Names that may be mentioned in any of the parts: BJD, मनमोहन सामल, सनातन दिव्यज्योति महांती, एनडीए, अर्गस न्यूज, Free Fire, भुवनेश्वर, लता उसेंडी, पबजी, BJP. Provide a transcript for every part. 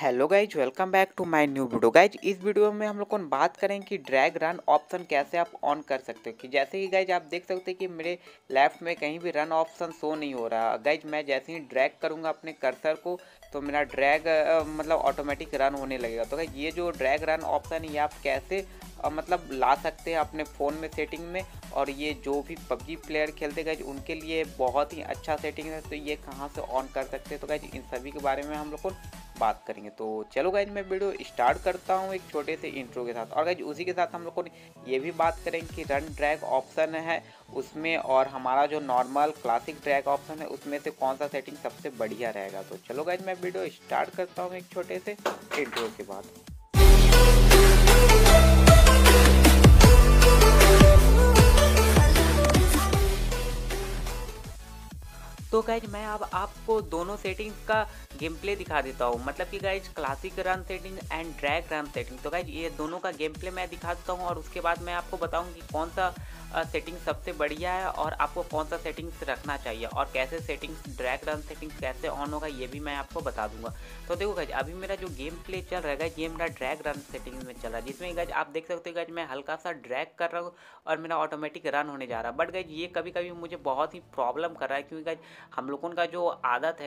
Hello guys, welcome back to my new video. Guys इस वीडियो में हम लोग बात करेंगे कि ड्रैग रन ऑप्शन कैसे आप ऑन कर सकते हो। कि जैसे कि गाइज आप देख सकते हैं कि मेरे लेफ्ट में कहीं भी रन ऑप्शन शो नहीं हो रहा। गाइज मैं जैसे ही ड्रैग करूंगा अपने कर्सर को तो मेरा ड्रैग मतलब ऑटोमेटिक रन होने लगेगा। तो गाइज ये जो ड्रैग रन ऑप्शन है ये आप कैसे मतलब ला सकते हैं अपने फ़ोन में सेटिंग में, और ये जो भी पबजी प्लेयर खेलते गाइज उनके लिए बहुत ही अच्छा सेटिंग है। तो ये कहाँ से ऑन कर सकते हैं, तो गाइज इन सभी के बारे में हम लोग बात करेंगे। तो चलो गाइज मैं वीडियो स्टार्ट करता हूँ एक छोटे से इंट्रो के साथ, और गाइज उसी के साथ हम लोग को ये भी बात करेंगे कि रन ड्रैग ऑप्शन है उसमें और हमारा जो नॉर्मल क्लासिक ड्रैग ऑप्शन है उसमें से कौन सा सेटिंग सबसे बढ़िया रहेगा। तो चलो गाइज मैं वीडियो स्टार्ट करता हूँ एक छोटे से इंट्रो के बाद। तो गाइज मैं अब आपको दोनों सेटिंग्स का गेम प्ले दिखा देता हूँ, मतलब कि guys classic run setting and drag run setting. तो गाइज ये दोनों का गेम प्ले मैं दिखा देता हूँ और उसके बाद मैं आपको बताऊँगी कौन सा सेटिंग सबसे बढ़िया है और आपको कौन सा सेटिंग्स रखना चाहिए और कैसे सेटिंग्स ड्रैग रन सेटिंग्स कैसे ऑन होगा ये भी मैं आपको बता दूंगा। तो देखो गाइज अभी मेरा जो गेम प्ले चल रहा है गाइज ये मेरा ड्रैग रन सेटिंग में चल रहा है, जिसमें गाइज आप देख सकते हो गाइज मैं हल्का सा ड्रैग कर रहा हूँ और मेरा ऑटोमेटिक रन होने जा रहा है। बट गाइज ये कभी कभी मुझे बहुत ही प्रॉब्लम कर रहा है, क्योंकि गाइज हम लोगों का जो आदत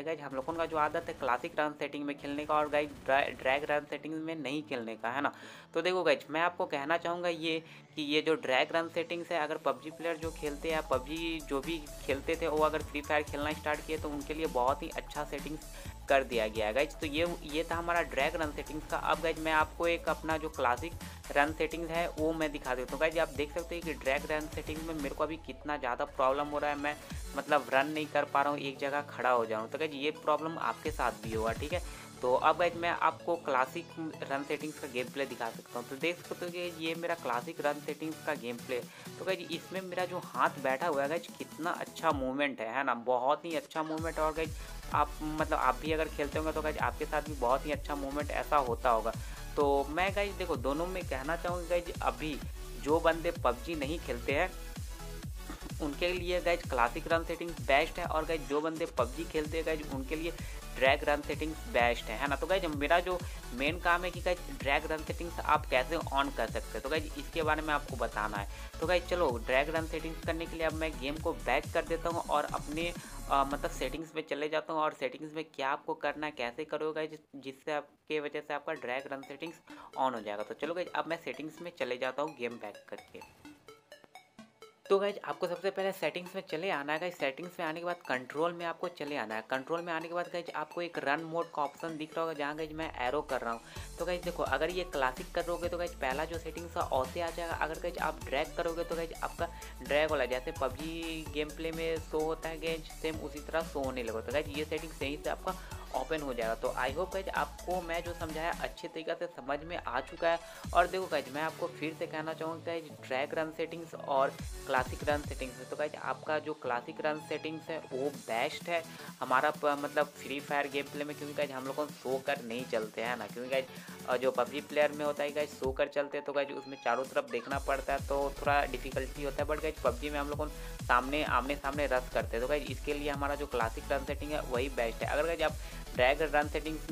है क्लासिक रन सेटिंग में खेलने का और गाइज ड्रैग रन सेटिंग में नहीं खेलने का, है ना। तो देखो गाइज मैं आपको कहना चाहूँगा ये कि ये जो ड्रैग रन सेटिंग्स है, अगर पबजी प्लेयर जो खेलते हैं पबजी जो भी खेलते थे वो अगर फ्री फायर खेलना स्टार्ट किए तो उनके लिए बहुत ही अच्छा सेटिंग्स कर दिया गया है गाइज। तो ये था हमारा ड्रैग रन सेटिंग्स का। अब गाइज मैं आपको एक अपना जो क्लासिक रन सेटिंग्स है वो मैं दिखा देता हूँ। गाइज आप देख सकते हैं कि ड्रैग रन सेटिंग्स में मेरे को अभी कितना ज़्यादा प्रॉब्लम हो रहा है, मैं मतलब रन नहीं कर पा रहा हूँ, एक जगह खड़ा हो जा रहा हूँ। तो गाइज ये प्रॉब्लम आपके साथ भी होगा, ठीक है। तो अब गाइज मैं आपको क्लासिक रन सेटिंग्स का गेम प्ले दिखा सकता हूँ। तो देख सकते हो कि ये मेरा क्लासिक रन सेटिंग्स का गेम प्ले। तो गाइज इसमें मेरा जो हाथ बैठा हुआ है गाइज कितना अच्छा मूवमेंट है ना, बहुत ही अच्छा मूवमेंट। और गाइज आप मतलब आप भी अगर खेलते होंगे तो गाइज आपके साथ भी बहुत ही अच्छा मूवमेंट ऐसा होता होगा। तो मैं गाइज देखो दोनों में कहना चाहूँगी गाइज अभी जो बंदे पबजी नहीं खेलते हैं उनके लिए guys classic run settings best है, और गाइज जो बंदे पबजी खेलते हैं गाइज उनके लिए ड्रैग रन सेटिंग्स बेस्ट है ना। तो गाइज मेरा जो मेन काम है कि गाइज ड्रैग रन सेटिंग्स आप कैसे ऑन कर सकते हैं, तो गाइज इसके बारे में आपको बताना है। तो गाइज चलो ड्रैग रन सेटिंग्स करने के लिए अब मैं गेम को बैक कर देता हूँ और अपने मतलब सेटिंग्स में चले जाता हूँ, और सेटिंग्स में क्या आपको करना है कैसे करोगे जिससे आपके वजह से आपका ड्रैग रन सेटिंग्स ऑन हो जाएगा। तो चलो गाइज अब मैं सेटिंग्स में चले जाता हूँ गेम बैक करके। तो गाइज आपको सबसे पहले सेटिंग्स में चले आना है। गाइज सेटिंग्स में आने के बाद कंट्रोल में आपको चले आना है। कंट्रोल में आने के बाद गाइज आपको एक रन मोड का ऑप्शन दिख रहा होगा जहाँ गाइज मैं एरो कर रहा हूँ। तो गाइज देखो अगर ये क्लासिक करोगे तो गाइज पहला जो सेटिंग्स है औसे आ जाएगा। अगर गाइज आप ड्रैग करोगे तो गाइज आपका ड्रैग वाला जैसे पबजी गेम प्ले में शो होता है गाइज सेम उसी तरह शो होने लगा। तो गाइज ये सेटिंग्स यहीं से आपका ओपन हो जाएगा। तो आई होप गाइज आपको मैं जो समझाया अच्छे तरीके से समझ में आ चुका है। और देखो गाइज मैं आपको फिर से कहना चाहूँगा गाइज ड्रैग रन सेटिंग्स और क्लासिक रन सेटिंग्स है, तो गाइज आपका जो क्लासिक रन सेटिंग्स है वो बेस्ट है हमारा मतलब फ्री फायर गेम प्ले में, क्योंकि गाइज हम लोग शो कर नहीं चलते हैं ना, क्योंकि गाइज जो पबजी प्लेयर में होता है गाइज शो कर चलते हैं तो गाइज उसमें चारों तरफ देखना पड़ता है तो थोड़ा डिफिकल्टी होता है। बट गाइज पबजी में हम लोग आमने सामने रस करते हैं। तो गाइज इसके लिए हमारा जो क्लासिक रन सेटिंग है वही बेस्ट है। अगर गाइज आप ड्रैग रन सेटिंग्स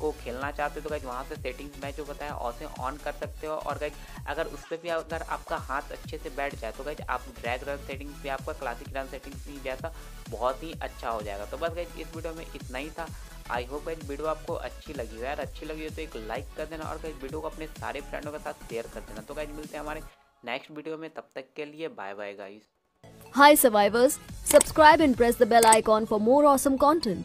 को खेलना चाहते हो तो गाइज वहाँ से सेटिंग्स मैं जो बताया उसे ऑन कर सकते हो, और गाइज अगर उस पर भी अगर आपका हाथ अच्छे से बैठ जाए तो गाइज आप ड्रैग रन सेटिंग्स भी आपका क्लासिक रन सेटिंग्स भी जैसा बहुत ही अच्छा हो जाएगा। तो बस गाइज इस वीडियो में इतना ही था। आई होप गाइज वीडियो आपको अच्छी लगी हो। यार अच्छी लगी हो तो एक लाइक कर देना, और गाइज वीडियो को अपने सारे फ्रेंडों के साथ शेयर कर देना। तो गाइज मिलते हैं हमारे नेक्स्ट वीडियो में, तब तक के लिए bye bye guys. Hi survivors, subscribe and press the bell icon for more awesome content.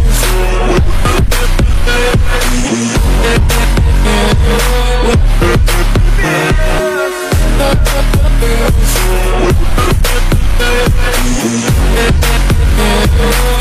video.